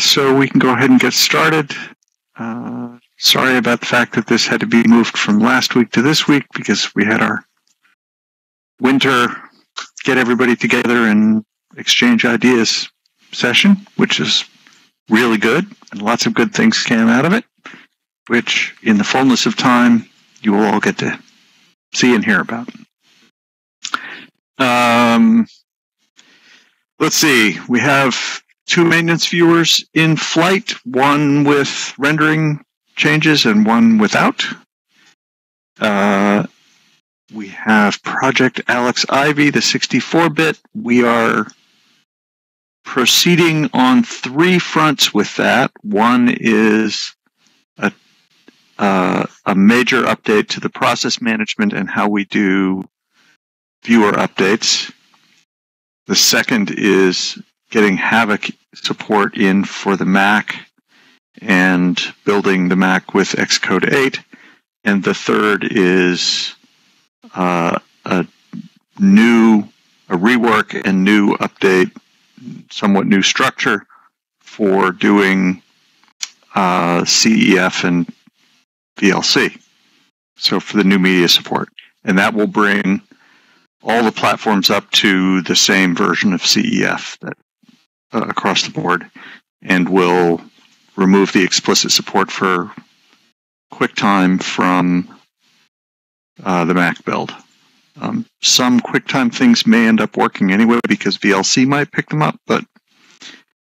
So we can go ahead and get started. Sorry about the fact that this had to be moved from last week to this week because we had our winter get everybody together and exchange ideas session, which is really good, and lots of good things came out of it, which in the fullness of time you will all get to see and hear about. Let's see, we have two maintenance viewers in flight, one with rendering changes and one without. We have Project Alex Ivy, the 64-bit. We are proceeding on three fronts with that. One is a major update to the process management and how we do viewer updates. The second is getting Havoc support in for the Mac and building the Mac with Xcode 8. And the third is a rework and new update, somewhat new structure for doing CEF and VLC. So for the new media support. And that will bring all the platforms up to the same version of CEF that across the board, and will remove the explicit support for QuickTime from the Mac build. Some QuickTime things may end up working anyway because VLC might pick them up, but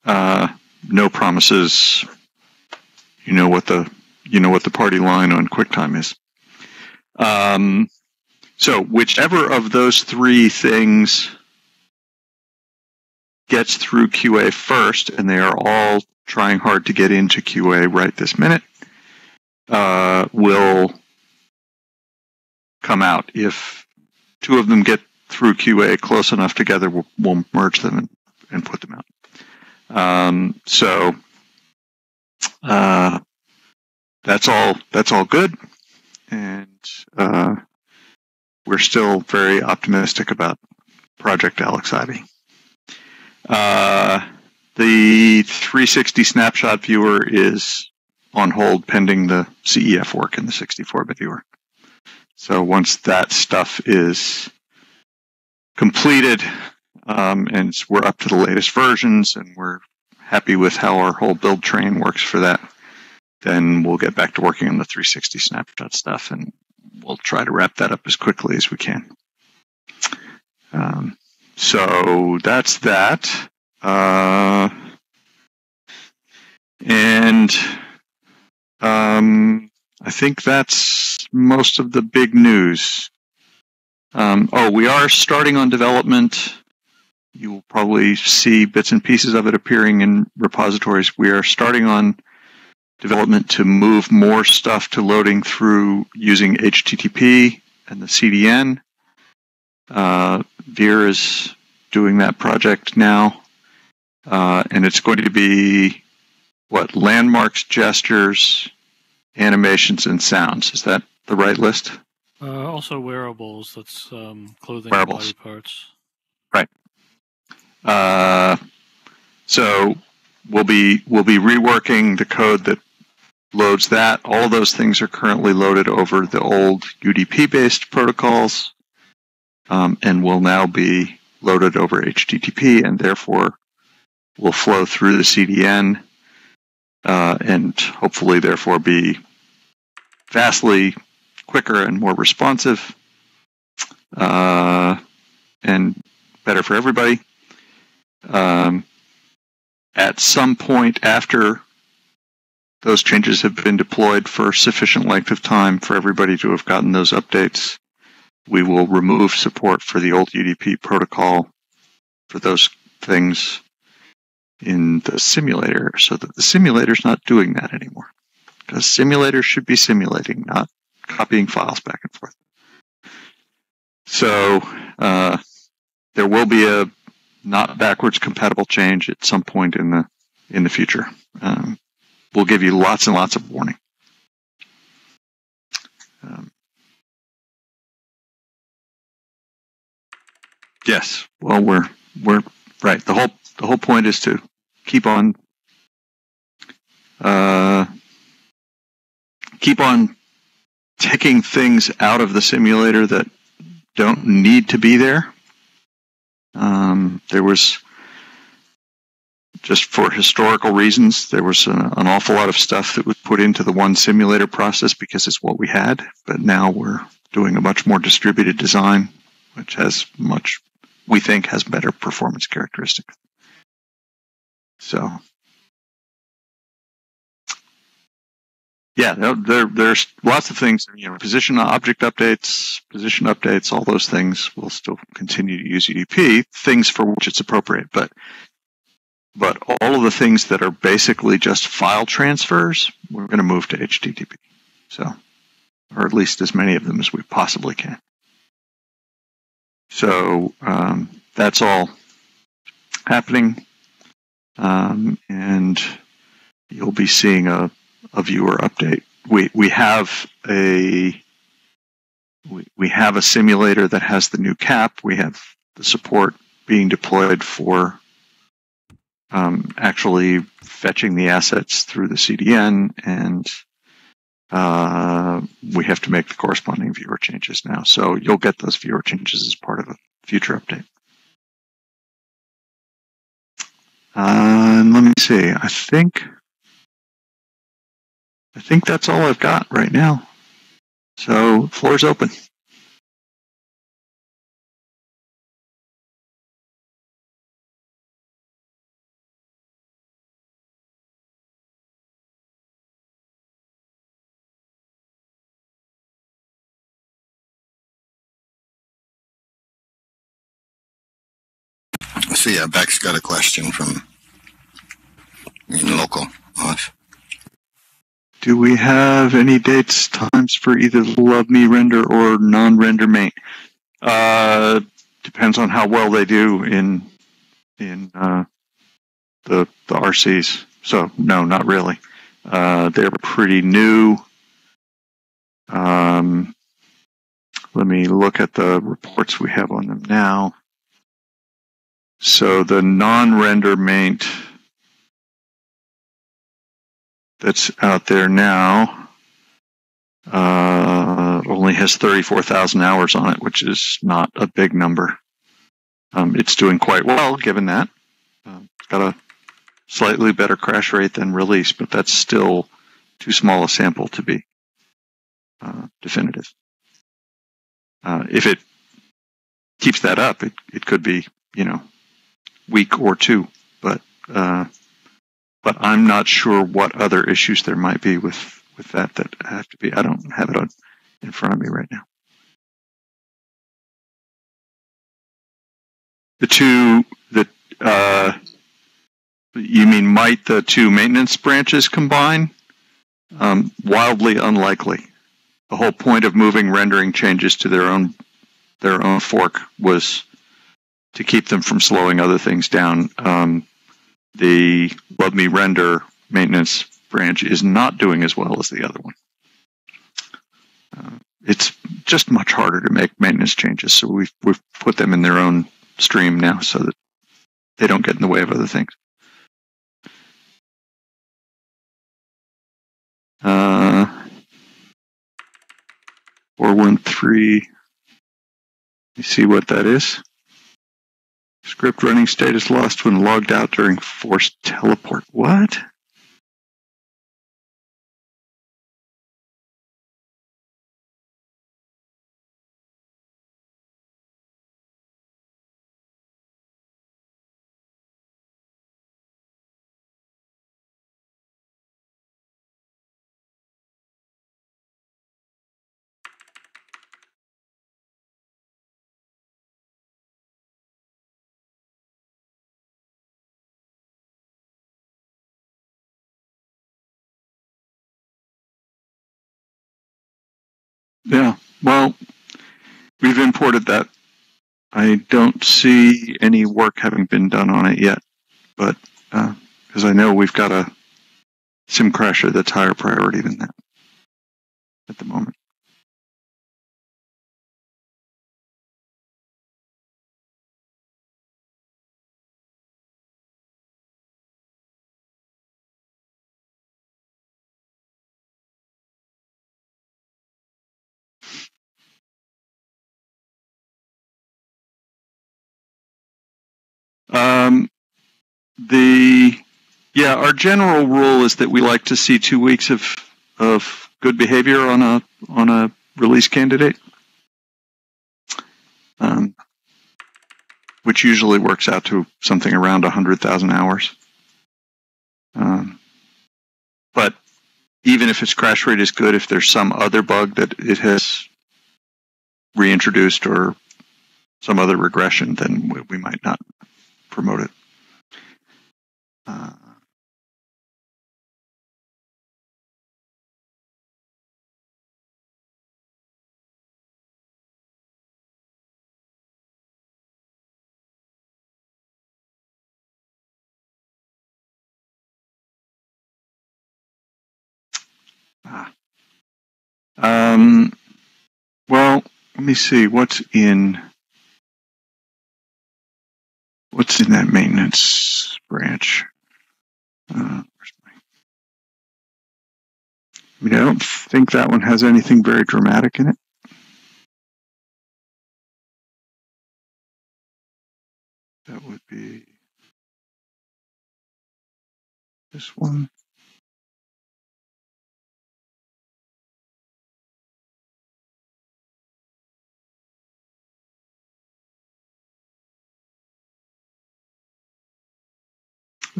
no promises. You know what the party line on QuickTime is. So whichever of those three things gets through QA first, and they are all trying hard to get into QA right this minute, will come out. If two of them get through QA close enough together, we'll merge them and put them out. So that's all good, and we're still very optimistic about Project Alex Ivy. The 360 snapshot viewer is on hold pending the CEF work in the 64-bit viewer. So once that stuff is completed, and we're up to the latest versions and we're happy with how our whole build train works for that, then we'll get back to working on the 360 snapshot stuff, and we'll try to wrap that up as quickly as we can. So that's that. I think that's most of the big news. Oh, we are starting on development. You will probably see bits and pieces of it appearing in repositories. We are starting on development to move more stuff to loading through using HTTP and the CDN. DEER is doing that project now, and it's going to be what? Landmarks, gestures, animations, and sounds. Is that the right list? Also wearables. That's clothing wearables. And body parts. Right. So we'll be reworking the code that loads that. All those things are currently loaded over the old UDP based protocols. And will now be loaded over HTTP, and therefore will flow through the CDN, and hopefully therefore be vastly quicker and more responsive, and better for everybody. At some point after those changes have been deployed for sufficient length of time for everybody to have gotten those updates, we will remove support for the old UDP protocol for those things in the simulator, so that the simulator's not doing that anymore. Because simulators should be simulating, not copying files back and forth. So there will be a not backwards compatible change at some point in the future. We'll give you lots and lots of warning. Yes. Well, we're right. The whole point is to keep on keep on taking things out of the simulator that don't need to be there. There was, just for historical reasons, there was an awful lot of stuff that was put into the one simulator process because it's what we had, but now we're doing a much more distributed design, which has much, we think, has better performance characteristics. So, yeah, there's lots of things, you know, position updates, all those things. We'll still continue to use UDP, things for which it's appropriate, but all of the things that are basically just file transfers, we're going to move to HTTP. So, or at least as many of them as we possibly can. So that's all happening, and you'll be seeing a viewer update. We have a simulator that has the new cap. We have the support being deployed for actually fetching the assets through the CDN, and we have to make the corresponding viewer changes now. So you'll get those viewer changes as part of a future update. Let me see. I think that's all I've got right now. So floor's open. So yeah, Beck's got a question from local. Do we have any dates, times for either Love Me render or non-render main? Depends on how well they do in the RCs. So no, not really. They're pretty new. Let me look at the reports we have on them now. So the non-render maint that's out there now only has 34,000 hours on it, which is not a big number. It's doing quite well, given that. It's got a slightly better crash rate than release, but that's still too small a sample to be definitive. If it keeps that up, it could be, week or two, but I'm not sure what other issues there might be with that have to be. I don't have it in front of me right now. You mean might the two maintenance branches combine? Wildly unlikely. The whole point of moving rendering changes to their own fork was to keep them from slowing other things down. The Love Me Render maintenance branch is not doing as well as the other one. It's just much harder to make maintenance changes, so we've put them in their own stream now so that they don't get in the way of other things. Or 413, you see what that is? Script running status lost when logged out during forced teleport. What? Yeah, well, we've imported that. I don't see any work having been done on it yet, but because I know we've got a sim crasher that's higher priority than that at the moment. Our general rule is that we like to see 2 weeks of good behavior on a release candidate, which usually works out to something around 100,000 hours. But even if its crash rate is good, if there's some other bug that it has reintroduced or some other regression, then we might not promote it. Well, let me see what's in that maintenance branch. Where's my, I don't think that one has anything very dramatic in it. That would be this one.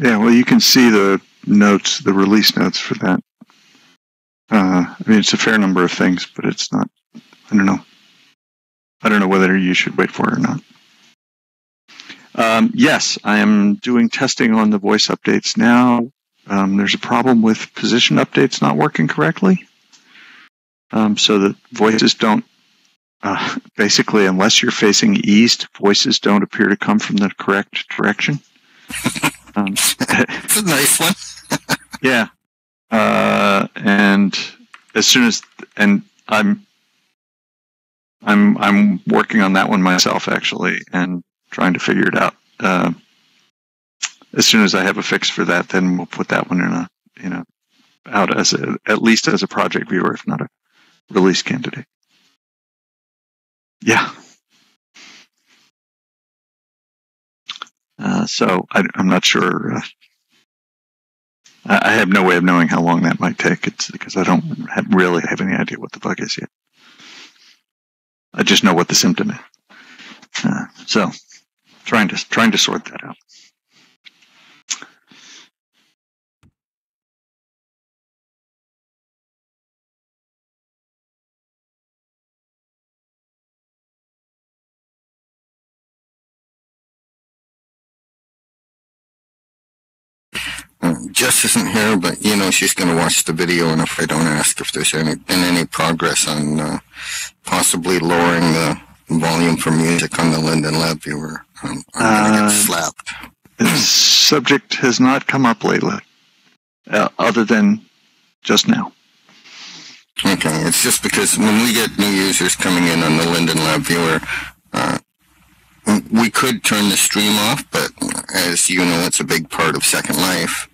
Yeah, well, you can see the notes, the release notes for that. It's a fair number of things, but it's not, I don't know whether you should wait for it or not. Yes, I am doing testing on the voice updates now. There's a problem with position updates not working correctly. So that voices don't, basically, unless you're facing east, voices don't appear to come from the correct direction. That's a nice one. Yeah. And as soon as, and I'm working on that one myself, actually, and trying to figure it out. As soon as I have a fix for that, then we'll put that one in a, out as a, at least as a project viewer, if not a release candidate. Yeah. So I'm not sure. I have no way of knowing how long that might take. It's because I don't really have any idea what the bug is yet. I just know what the symptom is. So trying to sort that out. Jess isn't here, but you know she's going to watch the video, and if I don't ask if there's any progress on possibly lowering the volume for music on the Linden Lab viewer, I'm going to get slapped. This subject has not come up lately, other than just now. Okay, it's just because when we get new users coming in on the Linden Lab viewer, we could turn the stream off, but as you know, it's a big part of Second Life,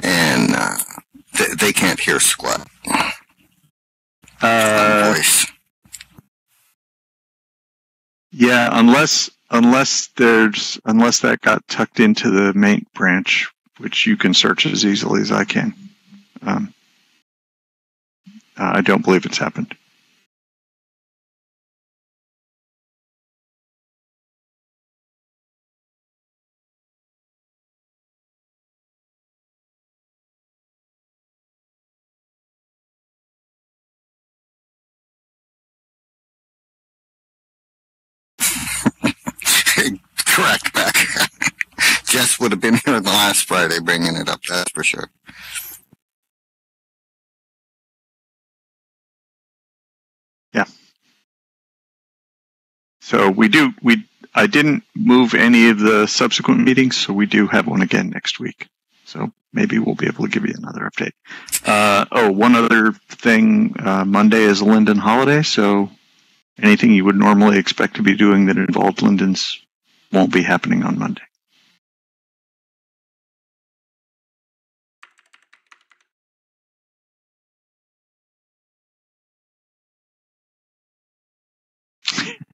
and they can't hear squat. Voice. Yeah, unless that got tucked into the main branch, which you can search as easily as I can. I don't believe it's happened. Correct, back. Jess would have been here on the last Friday bringing it up, that's for sure. Yeah. So I didn't move any of the subsequent meetings, so we do have one again next week. So maybe we'll be able to give you another update. One other thing, Monday is a Linden holiday, so anything you would normally expect to be doing that involved Linden's won't be happening on Monday.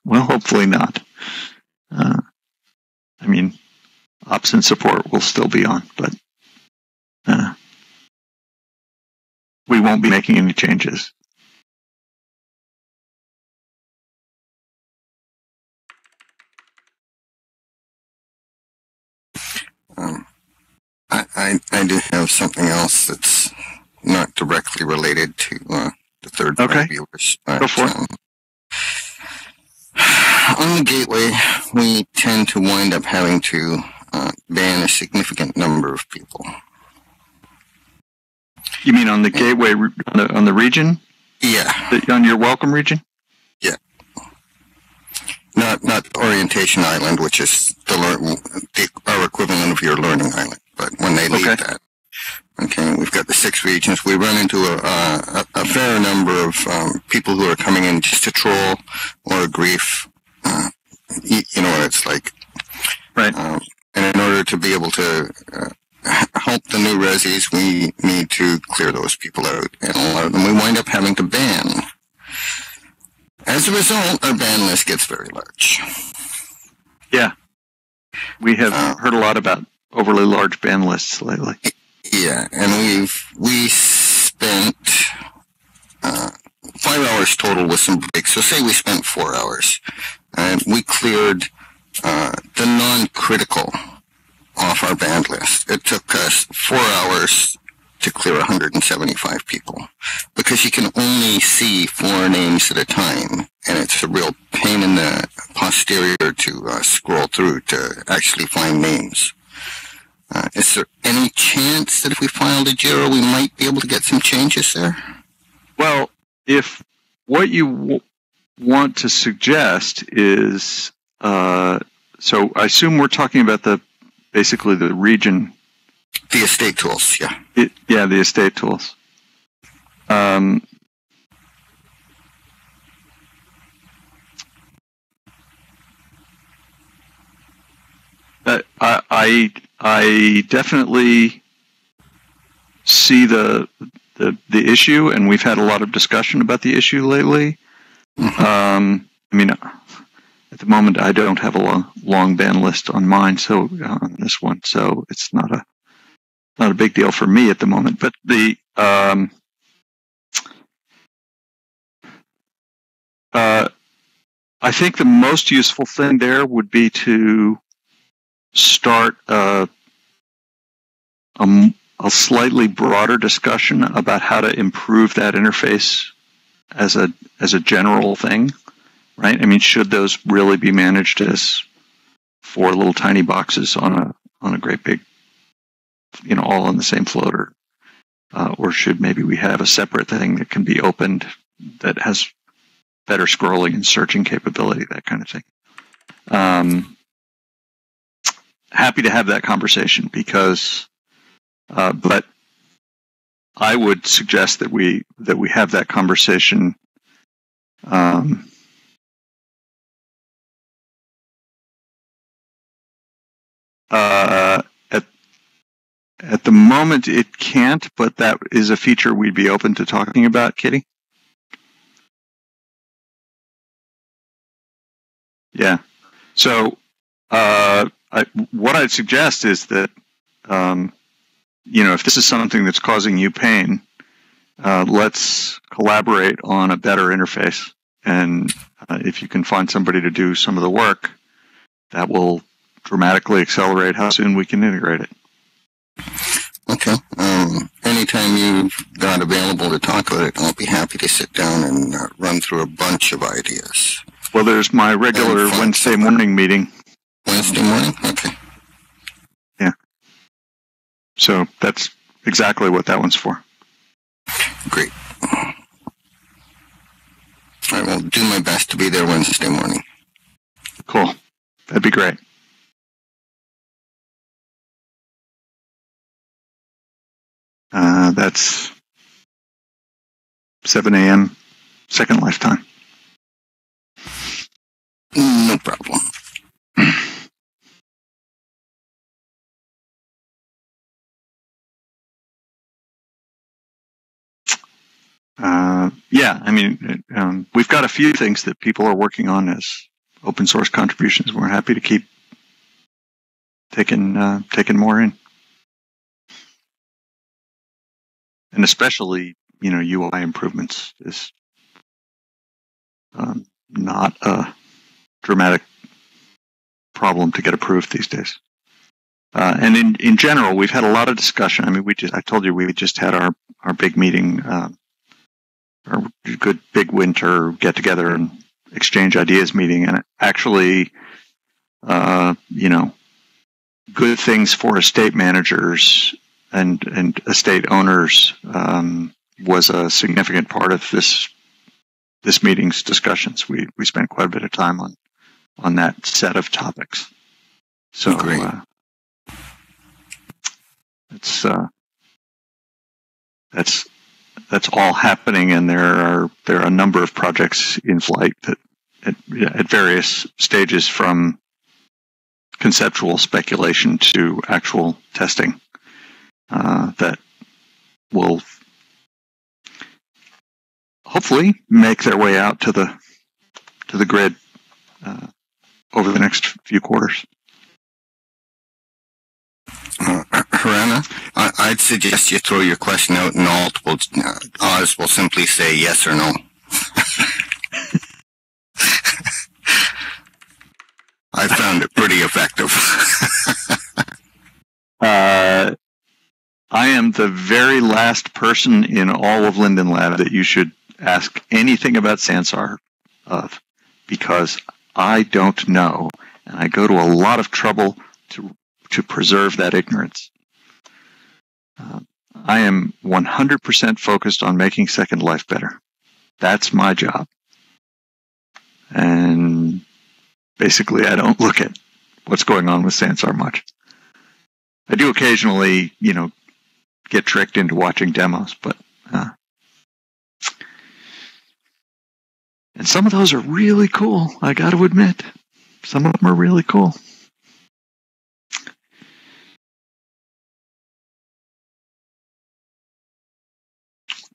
Well, hopefully not. I mean, ops and support will still be on, but we won't be making any changes. I do have something else that's not directly related to the third-party viewers. Go for it. On the gateway, we tend to wind up having to ban a significant number of people. You mean on the gateway, on the region? Yeah. On your welcome region? Yeah. Not orientation island, which is our equivalent of your learning island. But when they leave that, we've got the 6 regions. We run into a fair number of people who are coming in just to troll or grief. You know what it's like, right? And in order to be able to help the new resis, we need to clear those people out, and a lot of them we wind up having to ban. As a result, our ban list gets very large. Yeah, we have heard a lot about overly large ban lists lately. Yeah, and we spent 5 hours total with some breaks. So say we spent 4 hours, and we cleared the non-critical off our ban list. It took us 4 hours to clear 175 people, because you can only see 4 names at a time, and it's a real pain in the posterior to scroll through to actually find names. Is there any chance that if we filed a JIRA, we might be able to get some changes there? Well, if what you want to suggest is, so I assume we're talking about basically the region. The estate tools, yeah. Yeah, the estate tools. I definitely see the issue, and we've had a lot of discussion about the issue lately. I mean, at the moment, I don't have a long ban list on mine, so on this one, so it's not a big deal for me at the moment. But the I think the most useful thing there would be to start a slightly broader discussion about how to improve that interface as a general thing, right? I mean, should those really be managed as 4 little tiny boxes on a great big, all on the same floater, or should maybe we have a separate thing that can be opened that has better scrolling and searching capability, that kind of thing. Happy to have that conversation, because but I would suggest that we have that conversation at the moment it can't, but that is a feature we'd be open to talking about, Kitty. Yeah. So what I'd suggest is that, if this is something that's causing you pain, let's collaborate on a better interface. And if you can find somebody to do some of the work, that will dramatically accelerate how soon we can integrate it. Okay. Anytime you've got available to talk about it, I'll be happy to sit down and run through a bunch of ideas. Well, there's my regular Wednesday morning meeting. Wednesday morning? Okay. Yeah. So that's exactly what that one's for. Great. I will do my best to be there Wednesday morning. Cool. That'd be great. That's 7 a.m. Second Life time. No problem. Yeah, I mean, we've got a few things that people are working on as open source contributions. We're happy to keep taking more in. And especially, you know, UI improvements is not a dramatic problem to get approved these days. And in general, we've had a lot of discussion. I mean, I told you we just had our big meeting, our good big winter get together and exchange ideas meeting, and actually, you know, good things for estate managers and estate owners was a significant part of this meeting's discussions. We spent quite a bit of time on that set of topics. So. Great. It's that's all happening, and there are a number of projects in flight that at various stages, from conceptual speculation to actual testing, that will hopefully make their way out to the grid over the next few quarters. Harana, I'd suggest you throw your question out, and Oz will simply say yes or no. I found it pretty effective. I am the very last person in all of Linden Lab that you should ask anything about Sansar of, because I don't know, and I go to a lot of trouble to preserve that ignorance. I am 100% focused on making Second Life better. That's my job. And basically, I don't look at what's going on with Sansar much. I do occasionally, you know, get tricked into watching demos, but... and some of those are really cool, I got to admit. Some of them are really cool.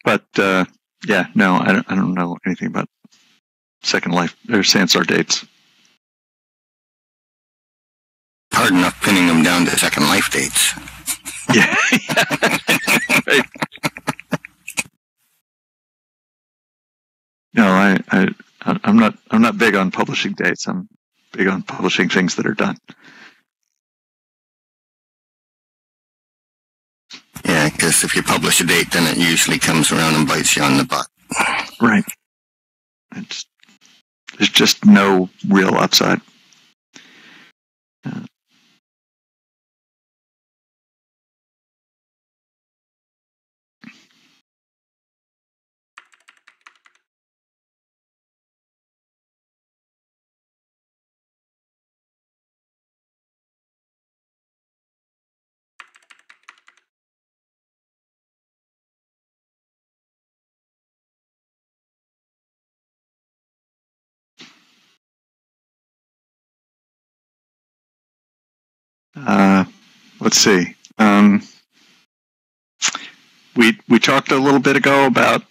But yeah, no, I don't know anything about Second Life or Sansar dates. Hard enough pinning them down to Second Life dates. Yeah. Right. No, I'm not big on publishing dates. I'm big on publishing things that are done. Yeah, because if you publish a date, then it usually comes around and bites you on the butt. Right. There's just no real upside. Let's see. We talked a little bit ago about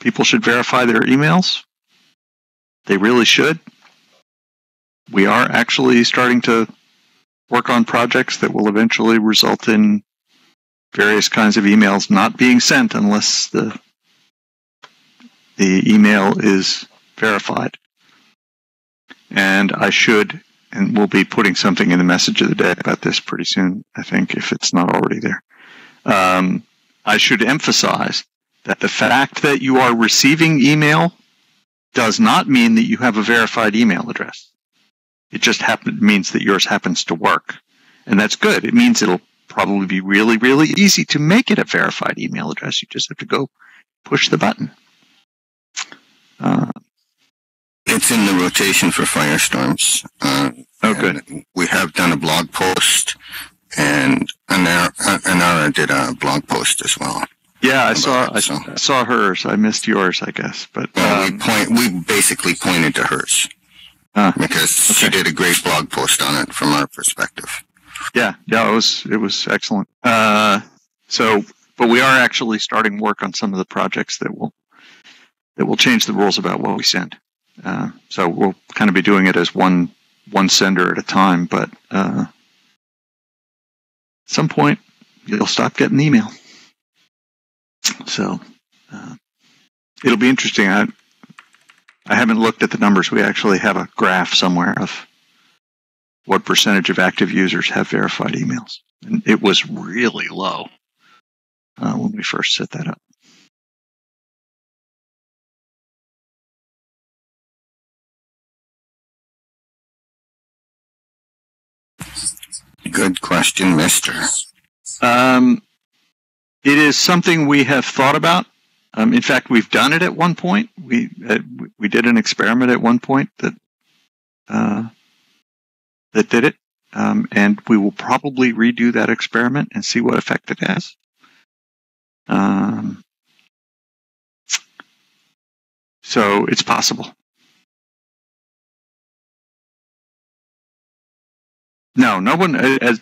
people should verify their emails. They really should. We are actually starting to work on projects that will eventually result in various kinds of emails not being sent unless the email is verified. And I should... And we'll be putting something in the message of the day about this pretty soon, I think, if it's not already there. I should emphasize that the fact that you are receiving email does not mean that you have a verified email address. It just means that yours happens to work. And that's good. It means it'll probably be really, really easy to make it a verified email address. You just have to go push the button. It's in the rotation for Firestorms. Okay. We have done a blog post, and Anara did a blog post as well. Yeah, I saw hers. I missed yours, I guess. But well, we basically pointed to hers because okay. She did a great blog post on it from our perspective. Yeah, yeah, it was excellent. So, but we are actually starting work on some of the projects that will change the rules about what we send. So we'll kind of be doing it as one one sender at a time, but at some point you'll stop getting email. So it'll be interesting. I haven't looked at the numbers. We actually have a graph somewhere of what percentage of active users have verified emails. And it was really low when we first set that up. Good question, Mister. It is something we have thought about. In fact, we've done it at one point. We did an experiment at one point that that did it, and we will probably redo that experiment and see what effect it has. So it's possible. No, no one at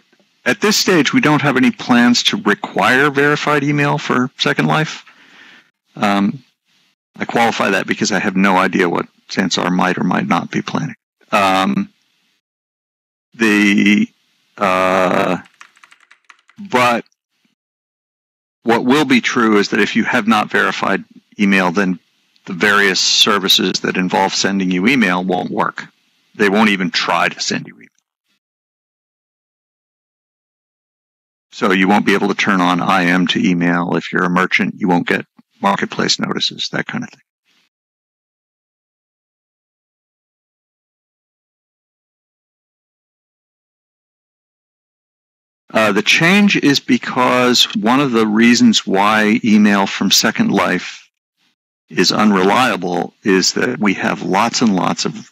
this stage. We don't have any plans to require verified email for Second Life. I qualify that because I have no idea what Sansar might or might not be planning. But what will be true is that if you have not verified email, then the various services that involve sending you email won't work. They won't even try to send you email. So you won't be able to turn on IM to email. If you're a merchant, you won't get marketplace notices, that kind of thing. The change is because one of the reasons why email from Second Life is unreliable is that we have lots and lots of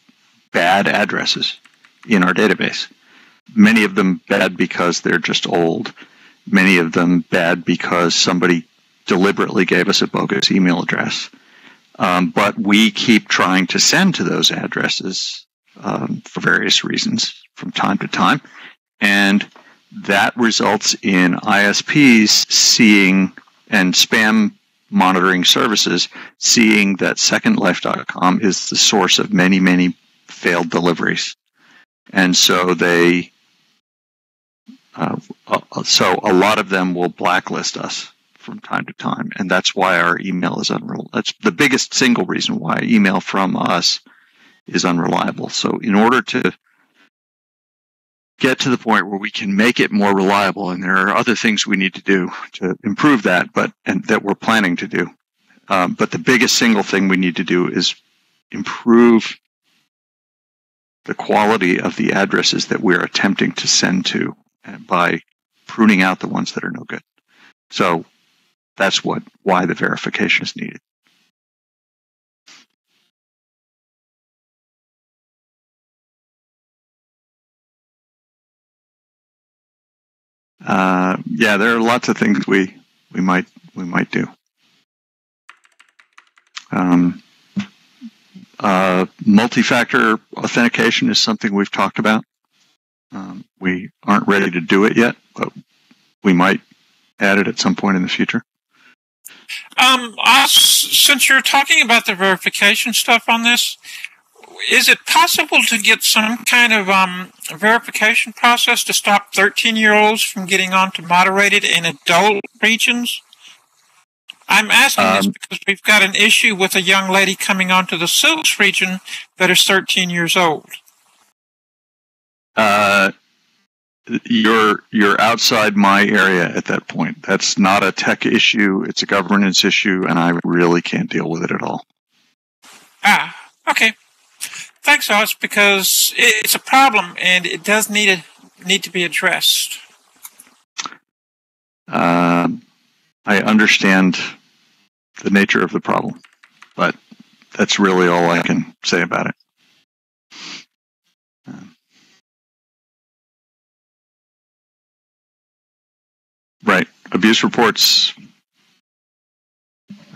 bad addresses in our database. Many of them bad because they're just old. Many of them bad because somebody deliberately gave us a bogus email address. But we keep trying to send to those addresses for various reasons from time to time. And that results in ISPs seeing and spam monitoring services seeing that SecondLife.com is the source of many, many failed deliveries. And so they, so a lot of them will blacklist us from time to time, and that's why our email is unreliable. That's the biggest single reason why email from us is unreliable. So in order to get to the point where we can make it more reliable, and there are other things we need to do to improve that, and that we're planning to do. But the biggest single thing we need to do is improve the quality of the addresses that we're attempting to send to by pruning out the ones that are no good. So that's why the verification is needed. Yeah, there are lots of things we might do. Multi-factor authentication is something we've talked about. We aren't ready to do it yet, but we might add it at some point in the future. Since you're talking about the verification stuff on this, is it possible to get some kind of verification process to stop 13-year-olds from getting onto moderated and adult regions? I'm asking this because we've got an issue with a young lady coming onto the SULUS region that is 13 years old. You're outside my area at that point. That's not a tech issue. It's a governance issue, and I really can't deal with it at all. Ah, okay. Thanks, Oz, because it's a problem, and it does need to be addressed. I understand the nature of the problem, but that's really all I can say about it. Right. Abuse reports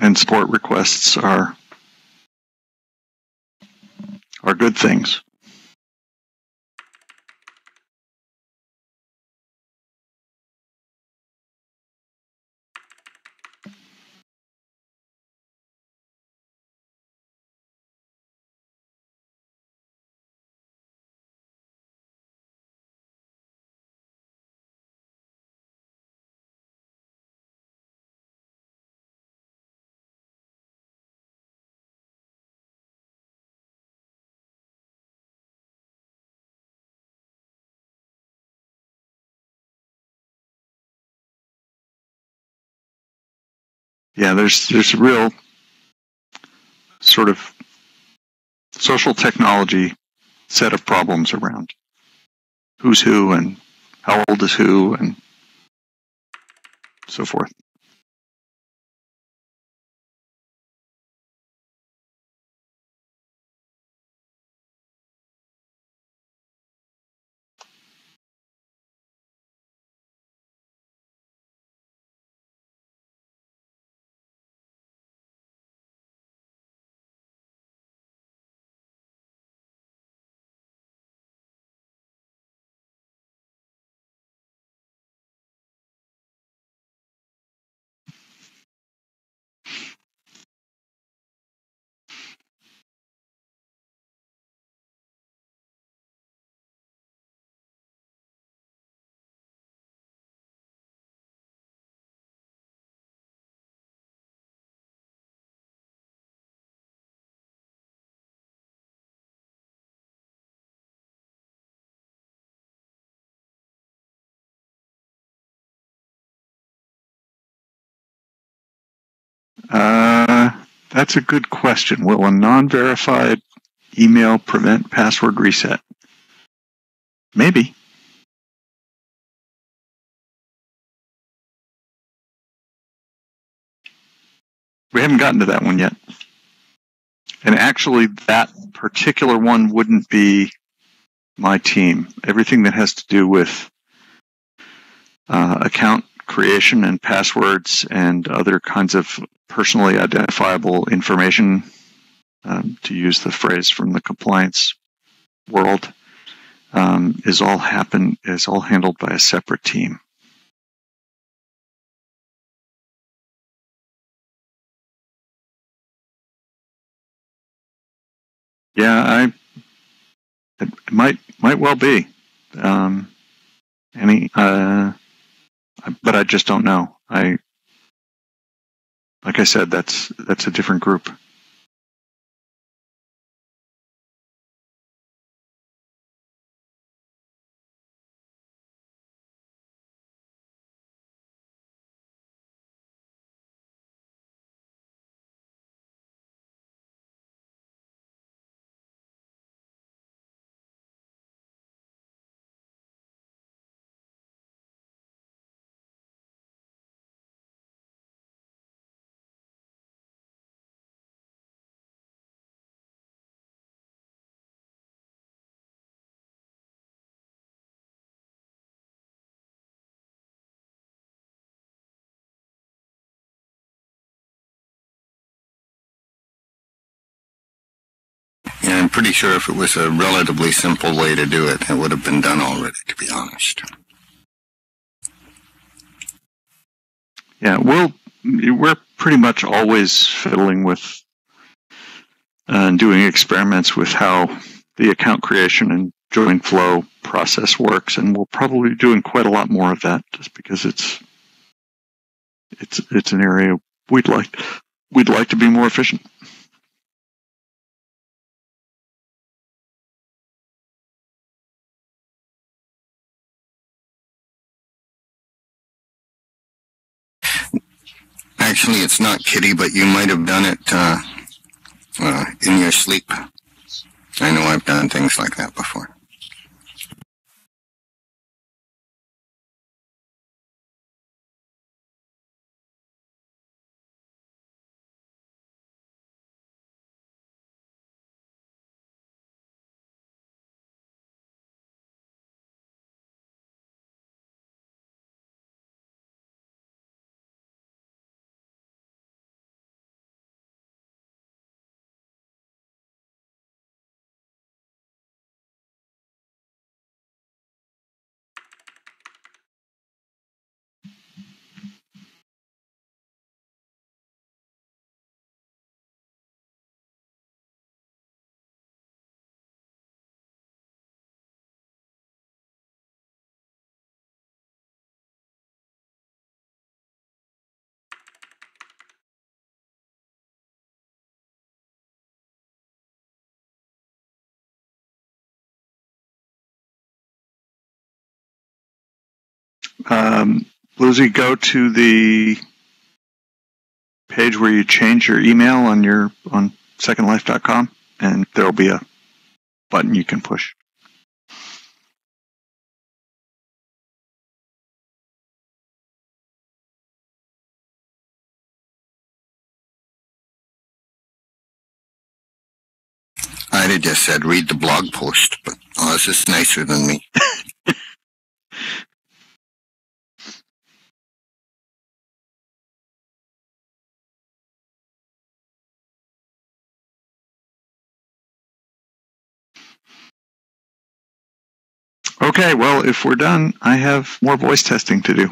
and support requests are good things. yeah, there's real sort of social technology set of problems around who's who and how old is who and so forth. That's a good question. Will a non-verified email prevent password reset? Maybe. We haven't gotten to that one yet. And actually, that particular one wouldn't be my team. Everything that has to do with account creation and passwords and other kinds of personally identifiable information, to use the phrase from the compliance world, is all handled by a separate team. Yeah, it might well be. But I just don't know. Like I said, that's a different group. Yeah, I'm pretty sure if it was a relatively simple way to do it, it would have been done already, to be honest. Yeah, we're pretty much always fiddling with and doing experiments with how the account creation and join flow process works, and we'll probably be doing quite a lot more of that just because it's an area we'd like to be more efficient. Actually, it's not Kitty, but you might have done it in your sleep. I know I've done things like that before. Lucy, go to the page where you change your email on your SecondLife.com, and there'll be a button you can push. I'd have just said read the blog post, but Oz is nicer than me. Okay, well, if we're done, I have more voice testing to do.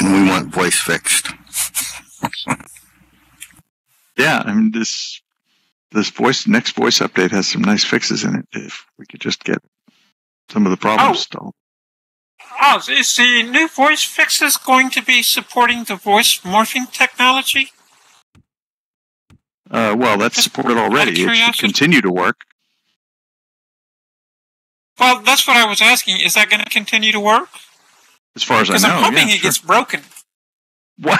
And we want voice fixed. Yeah, I mean, this next voice update has some nice fixes in it. If we could just get some of the problems solved. Oh, is the new voice fixes going to be supporting the voice morphing technology? Well, that's supported already. It should continue to work. Well, that's what I was asking. Is that going to continue to work? As far as I know, because I'm hoping it gets broken. What?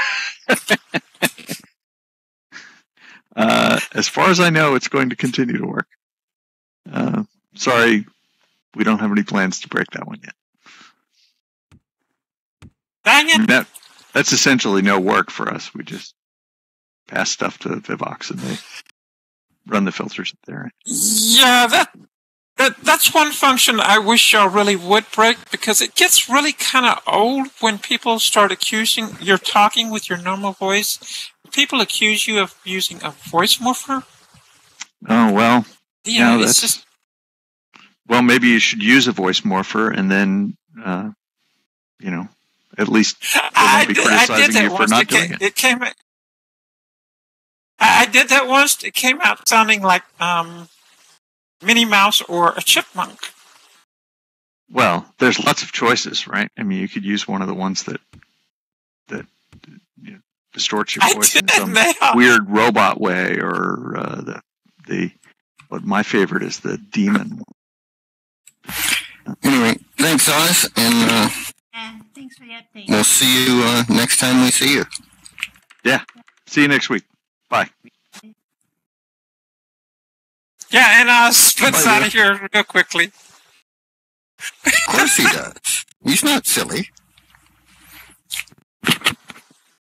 As far as I know, it's going to continue to work. Sorry, we don't have any plans to break that one yet. Dang it. I mean, that's essentially no work for us. We just pass stuff to Vivox and they run the filters up there. Yeah, that's one function I wish y'all really would break, because it gets really kind of old when people start accusing you're talking with your normal voice. People accuse you of using a voice morpher. Oh, well. Yeah, no, it's just... Well, maybe you should use a voice morpher and then, you know, at least they won't be criticizing you for not doing it. I did that once. It came out sounding like... Minnie Mouse or a chipmunk. Well, there's lots of choices, right? I mean, you could use one of the ones that you know, distorts your voice in some weird robot way, or what my favorite is, the demon one. Anyway, thanks, Oz, and thanks for the update. We'll see you next time we see you. Yeah, see you next week. Bye. Yeah, and splits out of here real quickly. Of course he does. He's not silly.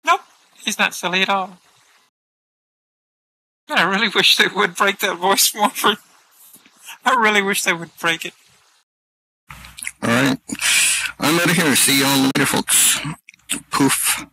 Nope, he's not silly at all. I really wish they would break that voice morpher. I really wish they would break it. All right. I'm out of here. See y'all later, folks. Poof.